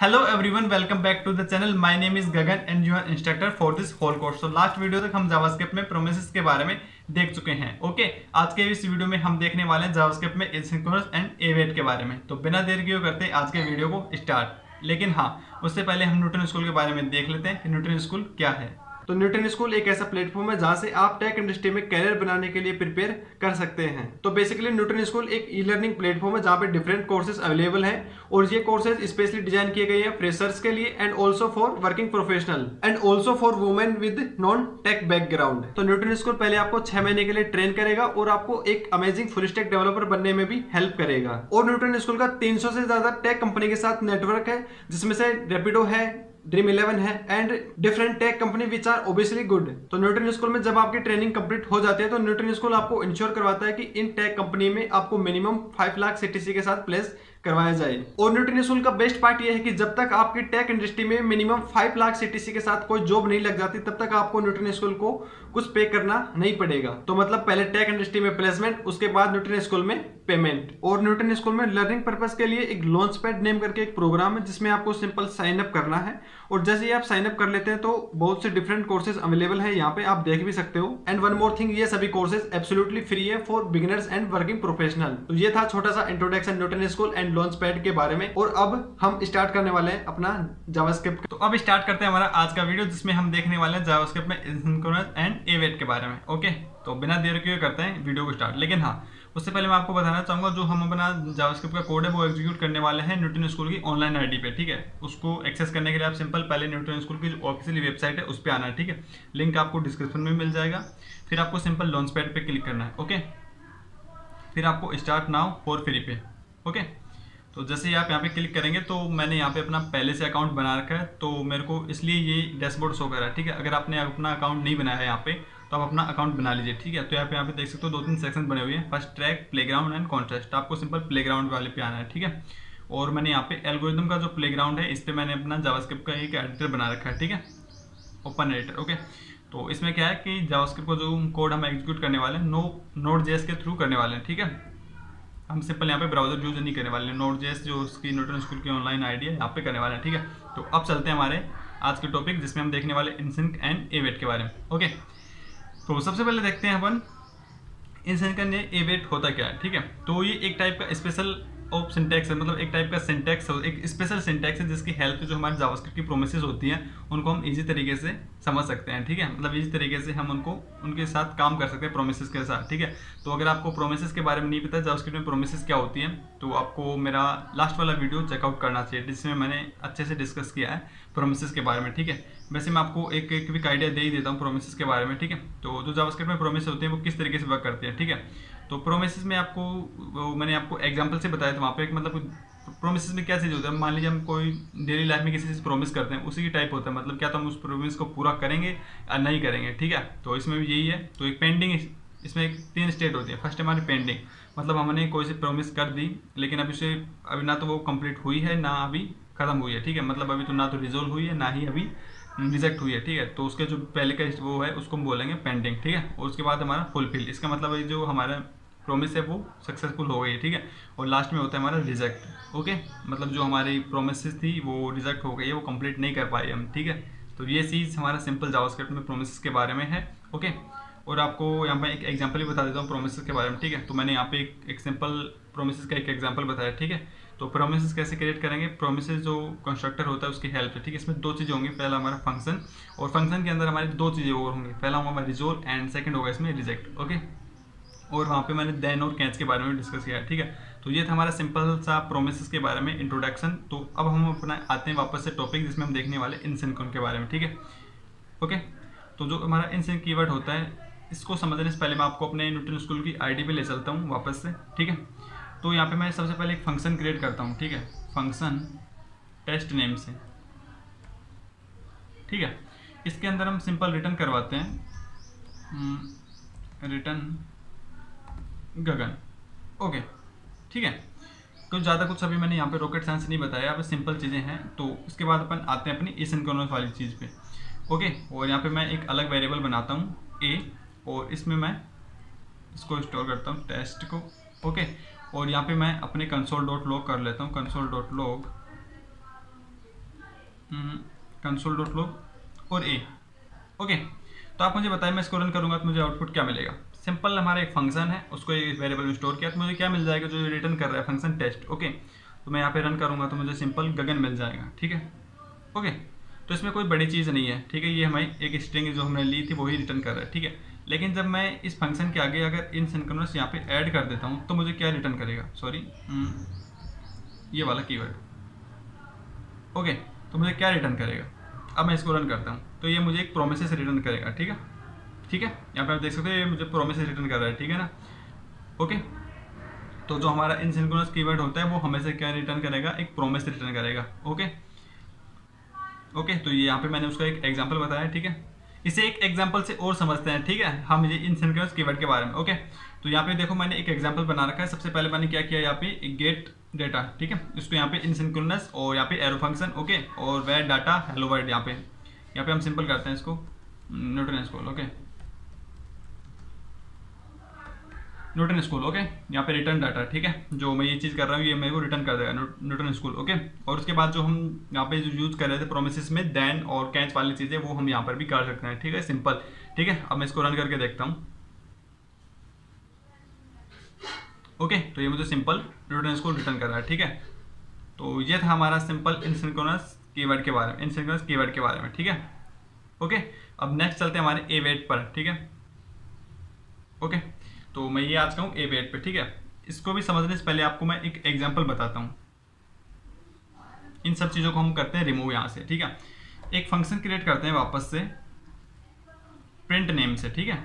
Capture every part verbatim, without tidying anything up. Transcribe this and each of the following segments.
Hello everyone, welcome back to the channel. My name is Gagan and you are instructor for this whole course. तो last video तक हम JavaScript में promises के बारे में देख चुके हैं। ओके, आज के इस वीडियो में हम देखने वाले हैं जावास्क्रिप्ट में एसिंक्रोनस एंड एवेट के बारे में। तो बिना देर किए करते हैं आज के वीडियो को स्टार्ट। लेकिन हाँ, उससे पहले हम न्यूटन स्कूल के बारे में देख लेते हैं कि न्यूटन स्कूल क्या है। तो न्यूटन स्कूल एक ऐसा प्लेटफॉर्म है जहाँ से आप टेक इंडस्ट्री में करियर बनाने के लिए प्रिपेयर कर सकते हैं। तो बेसिकली न्यूटन स्कूल एक ई लर्निंग प्लेटफॉर्म है जहाँ पे डिफरेंट कोर्सेज अवेलेबल हैं और ये कोर्सेज स्पेशली डिजाइन किए गए हैं फ्रेशर्स के लिए and also for working professional and also for women with non tech background. तो न्यूटन स्कूल पहले आपको छह महीने के लिए ट्रेन करेगा और आपको एक अमेजिंग फुल स्टैक डेवलपर बनने में भी हेल्प करेगा। और न्यूटन स्कूल का तीन सौ से ज्यादा टेक कंपनी के साथ नेटवर्क है जिसमें से रेपिडो है, ड्रीम इलेवन है and different tech company which are obviously good. तो न्यूटन स्कूल में जब आपकी ट्रेनिंग कंप्लीट हो जाती है तो न्यूटन स्कूल आपको इंश्योर करवाता है कि इन टेक कंपनी में आपको मिनिमम फाइव लाख सीटीसी के साथ प्लेस करवाया जाए। और न्यूटन स्कूल का बेस्ट पार्ट यह है कि जब तक आपकी टेक इंडस्ट्री में मिनिमम फाइव लाख सीटीसी के साथ कोई जॉब नहीं लग जाती तब तक आपको न्यूटन स्कूल को कुछ पे करना नहीं पड़ेगा। तो मतलब पहले टेक इंडस्ट्री में प्लेसमेंट, उसके बाद न्यूटन स्कूल में पेमेंट। और न्यूटन स्कूल में लर्निंग पर्पस के लिए एक लॉन्च पैड नेम करके एक प्रोग्राम है जिसमें आपको सिंपल साइन अप करना है और जैसे ही आप साइन अप कर लेते हैं तो बहुत से डिफरेंट कोर्सेज अवेलेबल है, यहाँ पे आप देख भी सकते हो। एंड वन मोर थिंग, ये सभी कोर्सेज एब्सोल्युटली फ्री है for beginners and working professional. तो ये था छोटा सा introduction Newton school and launch pad के बारे में। और अब हम स्टार्ट करने वाले हैं अपना जावास्क्रिप्ट। तो अब स्टार्ट करते हैं हमारा आज का वीडियो जिसमें हम देखने वाले हैं जावास्क्रिप्ट में एसिंक्रोनस एंड एवेट के बारे में। ओके, तो बिना देर किए करते हैं वीडियो को स्टार्ट। लेकिन हाँ, उससे पहले मैं आपको बताना चाहूंगा जो हम अपना जावास्क्रिप्ट का कोड है वो एग्जीक्यूट करने वाले हैं न्यूटन स्कूल की ऑनलाइन आईडी पे। ठीक है, उसको एक्सेस करने के लिए आप सिंपल पहले न्यूटन स्कूल की जो ऑफिशियल वेबसाइट है उस पर आना है। ठीक है, लिंक आपको डिस्क्रिप्शन में मिल जाएगा। फिर आपको सिंपल लॉन्च पैड पे क्लिक करना है। ओके, फिर आपको स्टार्ट नाउ फॉर फ्री पे। ओके, तो जैसे ही आप यहाँ पे क्लिक करेंगे तो मैंने यहाँ पे अपना पहले से अकाउंट बना रखा है तो मेरे को इसलिए ये डैशबोर्ड शो कर रहा है। ठीक है, अगर आपने अपना अकाउंट नहीं बनाया है यहाँ पे तो आप अपना अकाउंट बना लीजिए। ठीक है, तो यहाँ पे यहाँ पे देख सकते हो दो तीन सेक्शन बने हुए हैं, first track, playground and contrast. आपको सिंपल प्लेग्राउंड वाले पे आना है। ठीक है, और मैंने यहाँ पे एल्गोरिथम का जो प्लेग्राउंड है इस पर मैंने अपना जावास्क्रिप्ट का एक एडिटर बना रखा है। ठीक है, ओपन एडिटर। ओके, तो इसमें क्या है कि जावास्क्रिप्ट को जो कोड हम एग्जीक्यूट करने वाले हैं नो नोड.js के थ्रू करने वाले हैं। ठीक है, हम सिंपल यहाँ पे ब्राउजर यूज नहीं करने वाले हैं, नोड.js जो उसकी न्यूटन स्कूल की ऑनलाइन आईडी है यहाँ पे करने वाले हैं। ठीक है, तो अब चलते हैं हमारे आज के टॉपिक जिसमें हम देखने वाले एसिंक एंड एवेट के बारे में। ओके, तो सबसे पहले देखते हैं अपन एसिंक एंड एवेट होता क्या है। ठीक है, तो ये एक टाइप का स्पेशल ऑफ सिंटैक्स है, मतलब एक टाइप का सिंटैक्स है, एक स्पेशल सिंटैक्स है जिसकी हेल्प से जो हमारे जावास्क्रिप्ट की प्रोमिसेस होती हैं उनको हम इजी तरीके से समझ सकते हैं। ठीक है, मतलब इजी तरीके से हम उनको उनके साथ काम कर सकते हैं प्रोमिसेस के साथ। ठीक है, तो अगर आपको प्रोमिसेस के बारे में नहीं पता जावास्क्रिप्ट में प्रोमिसेस क्या होती हैं तो आपको मेरा लास्ट वाला वीडियो चेकआउट करना चाहिए जिसमें मैंने अच्छे से डिस्कस किया है प्रोमिसेस के बारे में। ठीक है, वैसे मैं आपको एक एक क्विक आइडिया दे ही देता हूँ प्रोमिसेस के बारे में। ठीक है, तो जो जावास्क्रिप्ट में प्रोमिसेस होते हैं वो किस तरीके से वर्क करते हैं। ठीक है, तो प्रोमिसेस में आपको वो मैंने आपको एग्जांपल से बताया था वहाँ पे, एक मतलब प्रोमिसेस में क्या चीज़ होता है, मान लीजिए हम कोई डेली लाइफ में किसी चीज़ प्रोमिस करते हैं उसी की टाइप होता है, मतलब क्या तो हम उस प्रोमिस को पूरा करेंगे या नहीं करेंगे। ठीक है, तो इसमें भी यही है। तो एक पेंडिंग, इसमें एक तीन स्टेट होती है। फर्स्ट हमारी पेंडिंग, मतलब हमने कोई सी प्रोमिस कर दी लेकिन अभी उसे अभी ना तो वो कम्प्लीट हुई है ना अभी ख़त्म हुई है। ठीक है, मतलब अभी तो ना तो रिजोल्व हुई है ना ही अभी रिजेक्ट हुई है। ठीक है, तो उसके जो पहले का वो है उसको हम बोलेंगे पेंडिंग। ठीक है, और उसके बाद हमारा फुलफिल, इसका मतलब है जो हमारा प्रोमिस है वो सक्सेसफुल हो गई। ठीक है, और लास्ट में होता है हमारा रिजेक्ट। ओके, मतलब जो हमारी प्रोमिसेस थी वो रिजेक्ट हो गई है, वो कंप्लीट नहीं कर पाए हम। ठीक है, तो ये चीज़ हमारा सिंपल जावास्क्रिप्ट में प्रोमिसेस के बारे में है। ओके, और आपको यहाँ पर एक एग्जाम्पल भी बता देता हूँ प्रोमिसेस के बारे में। ठीक है, तो मैंने यहाँ पे एक, एक सिंपल प्रोमिसेस का एक एग्जाम्पल बताया। ठीक है, तो प्रोमिसेस कैसे क्रिएट करेंगे, प्रोमिसेस जो कंस्ट्रक्टर होता है उसकी हेल्प से। ठीक है, इसमें दो चीज़ें होंगी, पहला हमारा फंक्शन और फंक्शन के अंदर हमारी दो चीज़ें और होंगी, पहला होगा हमारा रिजोल्व एंड सेकंड होगा इसमें रिजेक्ट। ओके, और वहाँ पे मैंने देन और कैच के बारे में डिस्कस किया है। ठीक है, तो ये था हमारा सिंपल सा प्रोमिसेस के बारे में इंट्रोडक्शन। तो अब हम अपना आते हैं वापस से टॉपिक जिसमें हम देखने वाले एसिंक्रोनस के बारे में। ठीक है, ओके, तो जो हमारा एसिंक कीवर्ड होता है इसको समझने से पहले मैं आपको अपने न्यूटन स्कूल की आईडी पे ले चलता हूँ वापस से। ठीक है, तो यहाँ पे मैं सबसे पहले एक फंक्शन क्रिएट करता हूँ। ठीक है, फंक्शन टेस्ट नेम से। ठीक है, इसके अंदर हम सिंपल रिटर्न करवाते हैं रिटर्न गगन। ओके, ठीक है, कुछ ज़्यादा कुछ अभी मैंने यहाँ पे रॉकेट साइंस नहीं बताया, अब सिंपल चीज़ें हैं। तो इसके बाद अपन आते हैं अपनी एसिंक्रोनस वाली चीज़ पे। ओके, और यहाँ पे मैं एक अलग वेरिएबल बनाता हूँ ए, और इसमें मैं इसको स्टोर करता हूँ टेस्ट को। ओके, और यहाँ पे मैं अपने कंसोल डॉट लॉग कर लेता हूँ, console dot log console dot log और ए। ओके, तो आप मुझे बताएं मैं इसको रन करूँगा तो मुझे आउटपुट क्या मिलेगा। सिंपल हमारा एक फंक्शन है, उसको एक वेरिएबल में स्टोर किया तो मुझे क्या मिल जाएगा जो रिटर्न कर रहा है फंक्शन टेस्ट। ओके, तो मैं यहाँ पे रन करूँगा तो मुझे सिंपल गगन मिल जाएगा। ठीक है, ओके, तो इसमें कोई बड़ी चीज़ नहीं है। ठीक है, ये हमारी एक स्ट्रिंग जो हमने ली थी वही रिटर्न कर रहा है। ठीक है, लेकिन जब मैं इस फंक्शन के आगे अगर इन सिंक्रोनस यहाँ पे ऐड कर देता हूँ तो मुझे क्या रिटर्न करेगा, सॉरी ये वाला कीवर्ड। ओके, तो मुझे क्या रिटर्न करेगा, अब मैं इसको रन करता हूँ तो ये मुझे एक प्रोमिसेस रिटर्न करेगा। ठीक है, ठीक है, यहाँ पे आप देख सकते हो ये मुझे प्रोमिसेस रिटर्न कर रहा है। ठीक है ना, ओके, तो जो हमारा इनसिंक्रोनस कीवर्ड होता है वो हमेशा क्या रिटर्न करेगा, एक प्रोमिस रिटर्न करेगा। ओके ओके, तो ये यहाँ पे मैंने उसका एक एग्जाम्पल बताया। ठीक है, इसे एक एग्जाम्पल से और समझते हैं। ठीक है, हम ये इनसिंक्रोनस कीवर्ड के बारे में। ओके, तो यहाँ पे देखो मैंने एक एग्जाम्पल बना रखा है। सबसे पहले मैंने क्या किया, यहाँ पे गेट डाटा। ठीक है, इसको यहाँ पे इनसिंक्रोनस और यहाँ पे एरो फंक्शन। ओके, और वेर डाटा हेलो वर्ल्ड, यहाँ पे यहाँ पे हम सिंपल करते हैं इसको Newton school. Okay, Newton school. Okay, यहाँ पे रिटर्न डाटा। ठीक है, जो मैं ये चीज़ कर रहा हूँ ये मेरे को रिटर्न कर देगा न्यूटन स्कूल। ओके, और उसके बाद जो हम यहाँ पे जो यूज़ कर रहे थे प्रोमिसेस में देन और कैच वाली चीज़ें वो हम यहाँ पर भी कर सकते हैं। ठीक है, सिंपल। ठीक है, अब मैं इसको रन करके देखता हूँ। ओके, तो ये मुझे सिंपल न्यूटन स्कूल रिटर्न कर रहा है। ठीक है, तो ये था हमारा सिंपल इनसिंक्रोनस कीवर्ड के बारे में इनसिंक्रोनस कीवर्ड के बारे में। ठीक है, ओके, अब नेक्स्ट चलते हैं हमारे एवेट पर। ठीक है, ओके, तो मैं ये आज कहूँ एवेट पे। ठीक है, इसको भी समझने से पहले आपको मैं एक एग्जाम्पल बताता हूँ। इन सब चीज़ों को हम करते हैं रिमूव यहाँ से। ठीक है, एक फंक्शन क्रिएट करते हैं वापस से प्रिंट नेम से। ठीक है,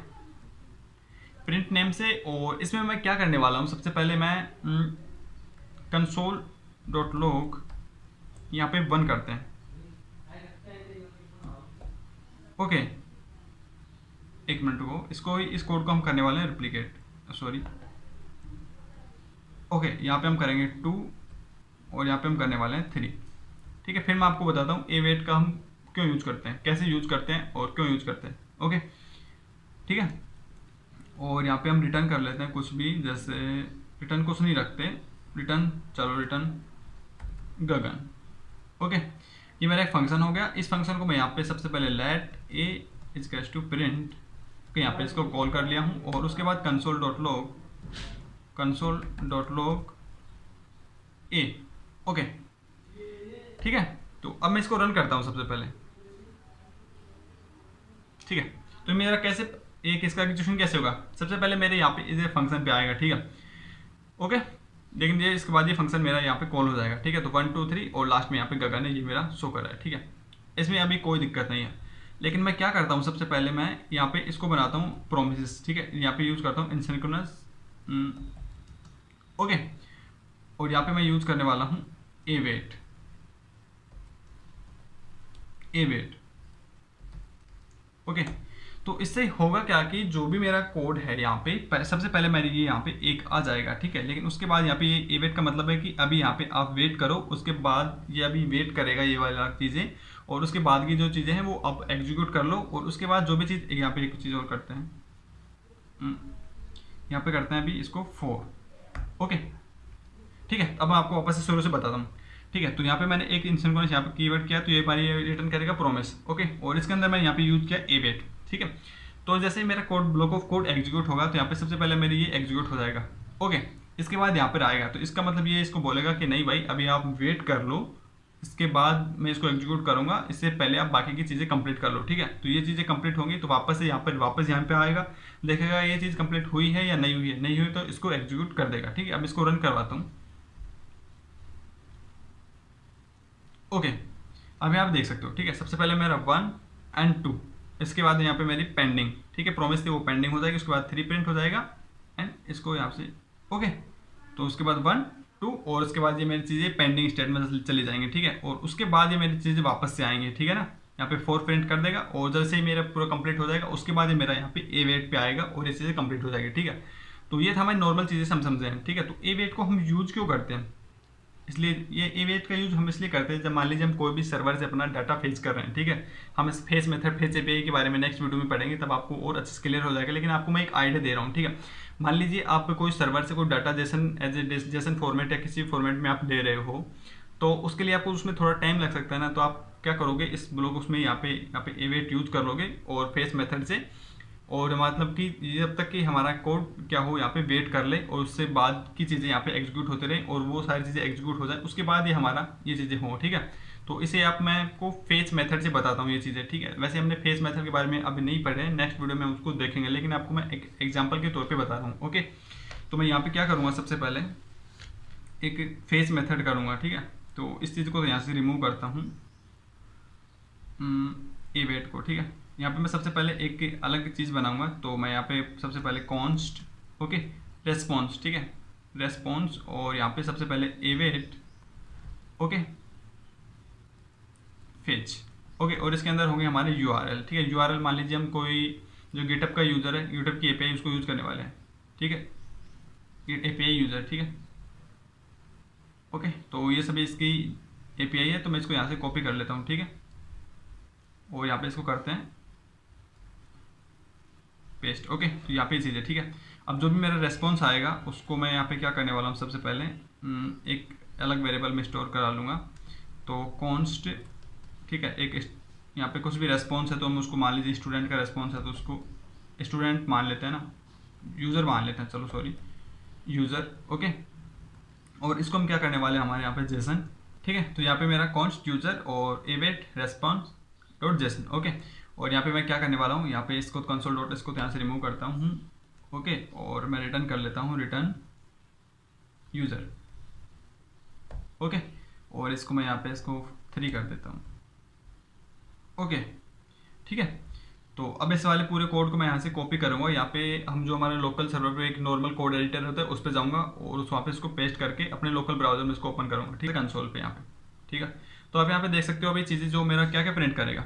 प्रिंट नेम से, और इसमें मैं क्या करने वाला हूँ, सबसे पहले मैं कंसोल डॉट लॉग यहाँ पे वन करते हैं। ओके, एक मिनट को इसको इस कोड को हम करने वाले हैं रिप्लिकेट, सॉरी। ओके, यहाँ पे हम करेंगे टू और यहाँ पे हम करने वाले हैं थ्री। ठीक है, फिर मैं आपको बताता हूँ एवेट का हम क्यों यूज करते हैं, कैसे यूज करते हैं और क्यों यूज करते हैं। ओके, ठीक है, और यहाँ पे हम रिटर्न कर लेते हैं कुछ भी, जैसे रिटर्न कुछ नहीं रखते, रिटर्न चलो रिटर्न गगन। ओके, ये मेरा एक फंक्शन हो गया। इस फंक्शन को मैं यहाँ पे सबसे पहले let a is cash to print के यहाँ पे इसको कॉल कर लिया हूँ, और उसके बाद console dot log console dot log a. Okay, ठीक है, तो अब मैं इसको रन करता हूँ सबसे पहले। ठीक है, तो मेरा कैसे एक इसका एग्जीक्यूशन कैसे होगा, सबसे पहले मेरे यहाँ पे इसे फंक्शन पे आएगा। ठीक है, ओके, लेकिन ये इसके बाद ये फंक्शन मेरा यहाँ पे कॉल हो जाएगा। ठीक है, तो वन टू थ्री और लास्ट में यहाँ पे गगन है, ये मेरा शो कर रहा है। ठीक है, इसमें अभी कोई दिक्कत नहीं है, लेकिन मैं क्या करता हूँ, सबसे पहले मैं यहाँ पे इसको बनाता हूँ प्रोमिसेस। ठीक है, यहाँ पे यूज करता हूँ इनसिंक्रोनस। ओके, और यहाँ पे मैं यूज करने वाला हूँ एवेट एवेट ओके, तो इससे होगा क्या कि जो भी मेरा कोड है यहाँ पे सबसे पहले मेरे ये यहाँ पे एक आ जाएगा। ठीक है, लेकिन उसके बाद यहाँ पे ये एवेट का मतलब है कि अभी यहाँ पे आप वेट करो, उसके बाद ये अभी वेट करेगा ये वाला चीज़ें, और उसके बाद की जो चीज़ें हैं वो आप एग्जीक्यूट कर लो, और उसके बाद जो भी चीज़ यहाँ पे एक चीज़ और करते हैं, यहाँ पे करते हैं अभी इसको फोर। ओके, ठीक है, अब मैं आपको वापस से शुरू से बताता हूँ। ठीक है, तो यहाँ पे मैंने एक इनसिंक्रोनस यहाँ पे कीवर्ड किया तो ये बार ये रिटर्न करेगा प्रोमिस। ओके, और इसके अंदर मैंने यहाँ पे यूज किया एवेट। ठीक है, तो जैसे ही मेरा code block of code execute होगा तो यहाँ पे सबसे पहले मेरी ये एग्जीक्यूट हो जाएगा। ओके, इसके बाद यहाँ पर आएगा, तो इसका मतलब ये इसको बोलेगा कि नहीं भाई अभी आप वेट कर लो, इसके बाद मैं इसको एग्जीक्यूट करूँगा, इससे पहले आप बाकी की चीज़ें कंप्लीट कर लो। ठीक है, तो ये चीज़ें कंप्लीट होंगी तो वापस से यहाँ पर वापस यहाँ पे आएगा, देखेगा ये चीज़ कंप्लीट हुई है या नहीं हुई है, नहीं हुई तो इसको एग्जीक्यूट कर देगा। ठीक है, अब इसको रन करवाता हूँ। ओके, अभी आप देख सकते हो। ठीक है, सबसे पहले मेरा वन एंड टू, इसके बाद यहाँ पे मेरी पेंडिंग। ठीक है, प्रोमिस थी वो पेंडिंग हो जाएगी, उसके बाद थ्री प्रिंट हो जाएगा एंड इसको यहाँ से। ओके, तो उसके बाद वन टू और उसके बाद ये मेरी चीज़ें पेंडिंग स्टेट में चली जाएंगी। ठीक है, और उसके बाद ये मेरी चीज़ें वापस से आएंगी। ठीक है ना, यहाँ पे फोर प्रिंट कर देगा, और जैसे ही मेरा पूरा कंप्लीट हो जाएगा उसके बाद ये मेरा यहाँ पे एवेट पे आएगा और ये चीज़ें कंप्लीट हो जाएगी। ठीक है, तो ये था हमारी नॉर्मल चीज़ें हम समझे हैं। ठीक है, तो एवेट को हम यूज क्यों करते हैं, इसलिए ये एवेट का यूज हम इसलिए करते हैं जब मान लीजिए हम कोई भी सर्वर से अपना डाटा फेच कर रहे हैं। ठीक है, हम इस फेच मेथड फेच एपीआई के बारे में नेक्स्ट वीडियो में पढ़ेंगे, तब आपको और अच्छे से क्लियर हो जाएगा, लेकिन आपको मैं एक आइडिया दे रहा हूँ। ठीक है, मान लीजिए आप कोई सर्वर से कोई data JSON as a JSON format या किसी फॉर्मेट में आप ले रहे हो, तो उसके लिए आपको उसमें थोड़ा टाइम लग सकता है ना, तो आप क्या करोगे, इस ब्लॉक उसमें यहाँ पे यहाँ पे await यूज कर लोगे और फेच मेथड से, और मतलब कि जब तक कि हमारा कोड क्या हो यहाँ पे वेट कर ले और उससे बाद की चीज़ें यहाँ पे एग्जीक्यूट होते रहे और वो सारी चीज़ें एग्जीक्यूट हो जाए, उसके बाद ये हमारा ये चीज़ें हों। ठीक है, तो इसे आप मैं आपको फेच मेथड से बताता हूँ ये चीज़ें। ठीक है, वैसे हमने फेच मेथड के बारे में अभी नहीं पढ़े, नेक्स्ट वीडियो में उसको देखेंगे, लेकिन आपको मैं एक एग्जाम्पल के तौर पर बता रहा हूँ। ओके, तो मैं यहाँ पर क्या करूँगा, सबसे पहले एक फेच मेथड करूँगा। ठीक है, तो इस चीज़ को यहाँ से रिमूव करता हूँ, await को। ठीक है, यहाँ पे मैं सबसे पहले एक अलग चीज़ बनाऊंगा, तो मैं यहाँ पे सबसे पहले const, ओके, response, ठीक है, response, और यहाँ पे सबसे पहले await, ओके, fetch, ओके, और इसके अंदर होंगे हमारे U R L। ठीक है, U R L मान लीजिए हम कोई जो GitHub का यूज़र है, GitHub की A P I उसको यूज़ करने वाले हैं। ठीक है, Git A P I user, ठीक है, ओके, तो ये सभी इसकी A P I है, तो मैं इसको यहाँ से कॉपी कर लेता हूँ। ठीक है, और यहाँ पे इसको करते हैं पेस्ट। ओके, तो यहाँ पे चीज़ें, ठीक है, अब जो भी मेरा रेस्पॉन्स आएगा उसको मैं यहाँ पे क्या करने वाला हूँ, सबसे पहले एक अलग वेरिएबल में स्टोर करा लूँगा। तो कॉन्स्ट, ठीक है, एक यहाँ पे कुछ भी रेस्पॉन्स है तो हम उसको मान लीजिए स्टूडेंट का रेस्पॉन्स है तो उसको स्टूडेंट मान लेते हैं ना, यूज़र मान लेते हैं, चलो सॉरी, यूज़र, ओके, और इसको हम क्या करने वाले हैं, हमारे यहाँ पे जेसन। ठीक है, तो यहाँ पे मेरा कॉन्स्ट यूज़र और await response dot JSON, okay, और यहाँ पे मैं क्या करने वाला हूँ, यहाँ पे इसको कंसोल डॉट इसको यहाँ से रिमूव करता हूँ, ओके, और मैं रिटर्न कर लेता हूँ रिटर्न यूज़र, ओके, और इसको मैं यहाँ पे इसको थ्री कर देता हूँ, ओके, ठीक है। तो अब इस वाले पूरे कोड को मैं यहाँ से कॉपी करूँगा, यहाँ पे हम जो हमारे लोकल सर्वर पे एक नॉर्मल कोड एडिटर होता है उस पर जाऊँगा और उस वहाँ पे इसको पेस्ट करके अपने लोकल ब्राउजर में इसको ओपन करूँगा। ठीक है, कंसोल पे यहाँ पे, ठीक है, तो आप यहाँ पे देख सकते हो अभी चीज़ें जो मेरा क्या क्या प्रिंट करेगा।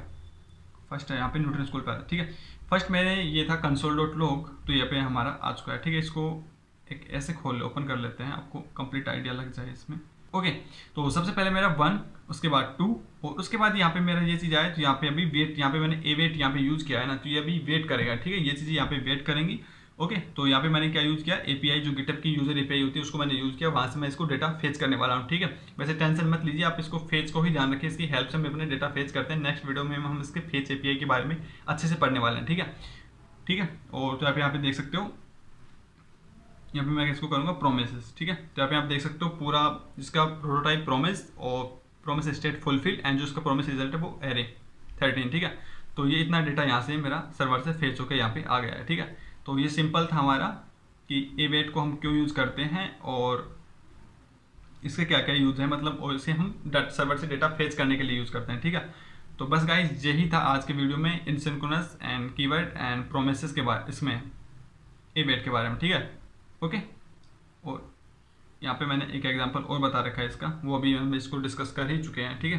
फर्स्ट है यहाँ पे न्यूटन स्कूल पर, ठीक है, फर्स्ट मेरे ये था कंसोल डॉट लॉग, तो यहाँ पे हमारा आ चुका है। ठीक है, इसको एक ऐसे खोल ओपन कर लेते हैं, आपको कंप्लीट आइडिया लग जाए इसमें। ओके, तो सबसे पहले मेरा वन, उसके बाद टू, और उसके बाद यहाँ पे मेरा ये चीज़ आए, तो यहाँ पे अभी वेट, यहाँ पे मैंने await यहाँ पे यूज़ किया है ना, तो ये अभी वेट करेगा। ठीक है, ये चीज़ें यहाँ पे वेट करेंगी। ओके, तो यहाँ पे मैंने क्या यूज़ किया, एपीआई जो गिटहब की यूज़र एपीआई होती है उसको मैंने यूज़ किया, वहाँ से मैं इसको डेटा फेच करने वाला हूँ। ठीक है, वैसे टेंशन मत लीजिए, आप इसको फेच को ही ध्यान रखिए, इसकी हेल्प से हम अपने डेटा फेच करते हैं। नेक्स्ट वीडियो में हम इसके फेच एपीआई के बारे में अच्छे से पढ़ने वाले हैं। ठीक है, ठीक है, और तो आप यहाँ पे देख सकते हो, यहाँ पे मैं इसको करूँगा प्रोमिसेस। ठीक है, तो यहाँ पे आप देख सकते हो पूरा जिसका प्रोटोटाइप प्रोमिस और प्रोमिस स्टेट फुलफिल एंड जो उसका प्रोमिस रिजल्ट है वो एरे थर्टीन। ठीक है, तो ये इतना डेटा यहाँ से मेरा सर्वर से फेच होकर यहाँ पे आ गया है। ठीक है, तो ये सिंपल था हमारा कि await को हम क्यों यूज़ करते हैं और इसके क्या क्या यूज़ है, मतलब, और इसे हम सर्वर से डेटा फेच करने के लिए यूज़ करते हैं। ठीक है, तो बस गाइस यही था आज के वीडियो में asynchronous and keyword and promises के बारे इसमें await के बारे में। ठीक है, ओके, और यहाँ पे मैंने एक एग्जांपल और बता रखा है इसका, वो अभी हम इसको डिस्कस कर ही चुके हैं। ठीक है,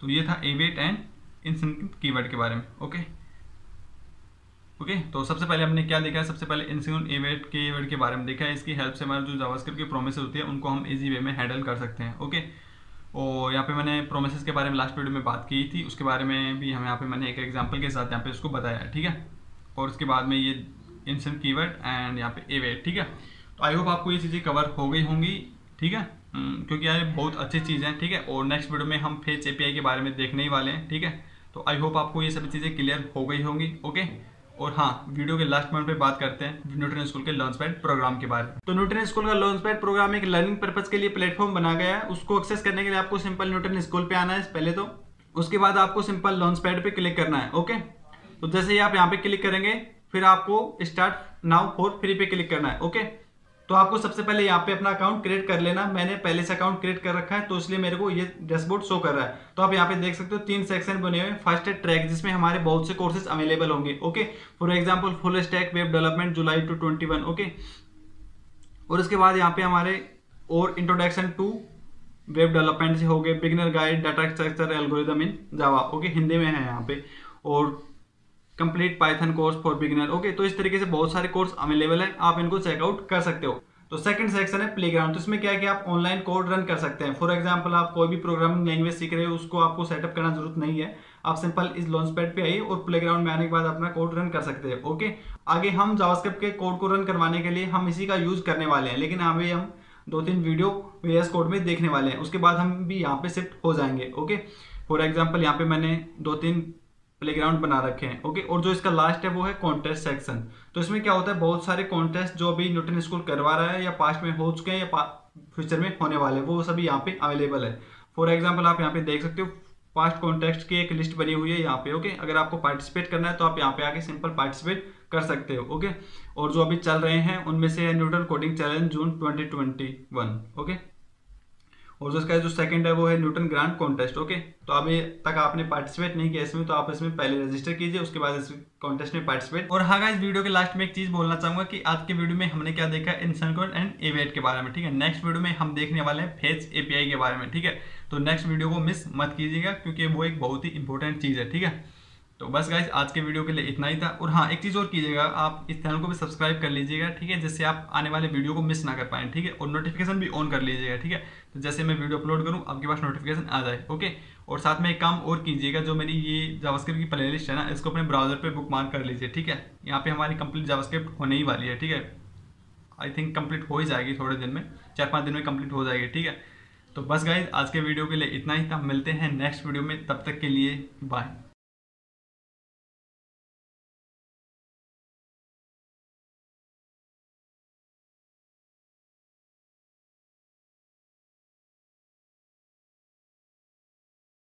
तो ये था await एंड इनसिंक्रोनस कीवर्ड के बारे में। ओके ओके okay, तो सबसे पहले हमने क्या देखा है, सबसे पहले इनसिंक्रोनस await के वर्ड के बारे में देखा है, इसकी हेल्प से हमारे जो जावास्क्रिप्ट की प्रोमिस होती है उनको हम इजी वे में हैंडल कर सकते हैं। Okay okay? और यहाँ पे मैंने प्रोमिसेस के बारे में लास्ट वीडियो में बात की थी, उसके बारे में भी हम यहाँ पे मैंने एक एग्जांपल के साथ यहाँ पे उसको बताया है। ठीक है, और उसके बाद में ये इनसिंक्रोनस कीवर्ड एंड यहाँ पे await। ठीक है, तो आई होप आपको ये चीज़ें कवर हो गई होंगी। ठीक है, क्योंकि यार बहुत अच्छी चीज़ है। ठीक है, और नेक्स्ट वीडियो में हम फेच एपीआई के बारे में देखने ही वाले हैं। ठीक है, तो आई होप आपको ये सभी चीज़ें क्लियर हो गई होंगी। ओके, और हाँ, वीडियो के लास्ट पॉइंट पे बात करते हैं न्यूटन स्कूल के लॉन्च पैड प्रोग्राम के बारे में। तो न्यूटन स्कूल का लॉन्च पैड प्रोग्राम एक लर्निंग पर्पज के लिए प्लेटफॉर्म बना गया है। उसको एक्सेस करने के लिए आपको सिंपल न्यूटन स्कूल पे आना है पहले, तो उसके बाद आपको सिंपल लॉन्च पैड पे क्लिक करना है। ओके, तो जैसे ही आप यहाँ पे क्लिक करेंगे फिर आपको स्टार्ट नाउ फॉर फ्री पे क्लिक करना है। ओके, तो आपको सबसे पहले यहाँ पे अपना अकाउंट क्रिएट कर लेना। मैंने पहले से अकाउंट क्रिएट कर रखा है तो इसलिए मेरे को ये डैशबोर्ड शो कर रहा है। तो आप यहाँ पे देख सकते हो तीन सेक्शन बने हुए हैं। फर्स्ट है ट्रैक, जिसमें हमारे बहुत से कोर्सेज अवेलेबल होंगे। Okay, for example full stack web development July two twenty one. Okay, और इसके बाद यहाँ पे हमारे और इंट्रोडक्शन टू वेब डेवलपमेंट से हो गए, beginner guide, data structure, algorithm in Java, okay, Hindi में है यहाँ पे, और complete Python course for beginner. Okay, तो इस तरीके से बहुत सारे कोर्स अवेलेबल हैं, आप इनको चेकआउट कर सकते हो। तो सेकंड सेक्शन है प्लेग्राउंड, तो इसमें क्या है कि आप ऑनलाइन कोड रन कर सकते हैं। फॉर एग्जांपल आप कोई भी प्रोग्रामिंग लैंग्वेज सीख रहे हो, उसको आपको सेटअप करना जरूरत नहीं है, आप सिंपल इस लॉन्च पैड पे आइए और प्लेग्राउंड में आने के बाद अपना कोड रन कर सकते हैं। ओके, आगे हम जावास्क्रिप्ट के कोड को रन करवाने के लिए हम इसी का यूज करने वाले हैं, लेकिन अभी हम दो तीन वीडियो वीएस कोड में देखने वाले हैं, उसके बाद हम भी यहाँ पे शिफ्ट हो जाएंगे। ओके, फॉर एग्जाम्पल यहाँ पे मैंने दो तीन प्लेग्राउंड बना रखे हैं, ओके। और जो इसका लास्ट है वो है कॉन्टेस्ट सेक्शन। तो इसमें क्या होता है, बहुत सारे कॉन्टेस्ट जो अभी न्यूटन स्कूल करवा रहा है या पास्ट में हो चुके हैं या फ्यूचर में होने वाले, वो सभी यहाँ पे अवेलेबल है। फॉर एग्जाम्पल आप यहाँ पे देख सकते हो पास्ट कॉन्टेस्ट की एक लिस्ट बनी हुई है यहाँ पे, ओके। अगर आपको पार्टिसिपेट करना है तो आप यहाँ पे आके सिंपल पार्टिसिपेट कर सकते हो, ओके। और जो अभी चल रहे हैं उनमें से है Newton coding challenge June twenty twenty one, okay. और जो इसका जो सेकंड है वो है न्यूटन ग्रांट कॉन्टेस्ट, ओके। तो अभी तक आपने पार्टिसिपेट नहीं किया इसमें, तो आप इसमें पहले रजिस्टर कीजिए, उसके बाद इस कॉन्टेस्ट में पार्टिसिपेट। और हाँ गाइस, वीडियो के लास्ट में एक चीज बोलना चाहूंगा कि आज के वीडियो में हमने क्या देखा, इंस्टेंस कॉल एंड इवेंट के बारे में, ठीक है। नेक्स्ट वीडियो में हम देखने वाले हैं फेच एपीआई के बारे में, ठीक है। तो नेक्स्ट वीडियो को मिस मत कीजिएगा क्योंकि वो एक बहुत ही इंपॉर्टेंट चीज है, ठीक है। तो बस गाइस, आज के वीडियो के लिए इतना ही था। और हाँ, एक चीज़ और कीजिएगा, आप इस चैनल को भी सब्सक्राइब कर लीजिएगा, ठीक है, जिससे आप आने वाले वीडियो को मिस ना कर पाएँ, ठीक है। और नोटिफिकेशन भी ऑन कर लीजिएगा, ठीक है, तो जैसे मैं वीडियो अपलोड करूँ आपके पास नोटिफिकेशन आ जाए, ओके। और साथ में एक काम और कीजिएगा, जो मेरी ये जावास्क्रिप्ट की प्लेलिस्ट है ना, इसको अपने ब्राउजर पर बुकमार्क कर लीजिए, ठीक है। यहाँ पर हमारी कंप्लीट जावास्क्रिप्ट होने ही वाली है, ठीक है। आई थिंक कंप्लीट हो ही जाएगी थोड़े दिन में, चार पाँच दिन में कंप्लीट हो जाएगी, ठीक है। तो बस गाइस, आज के वीडियो के लिए इतना ही था। मिलते हैं नेक्स्ट वीडियो में, तब तक के लिए बाय।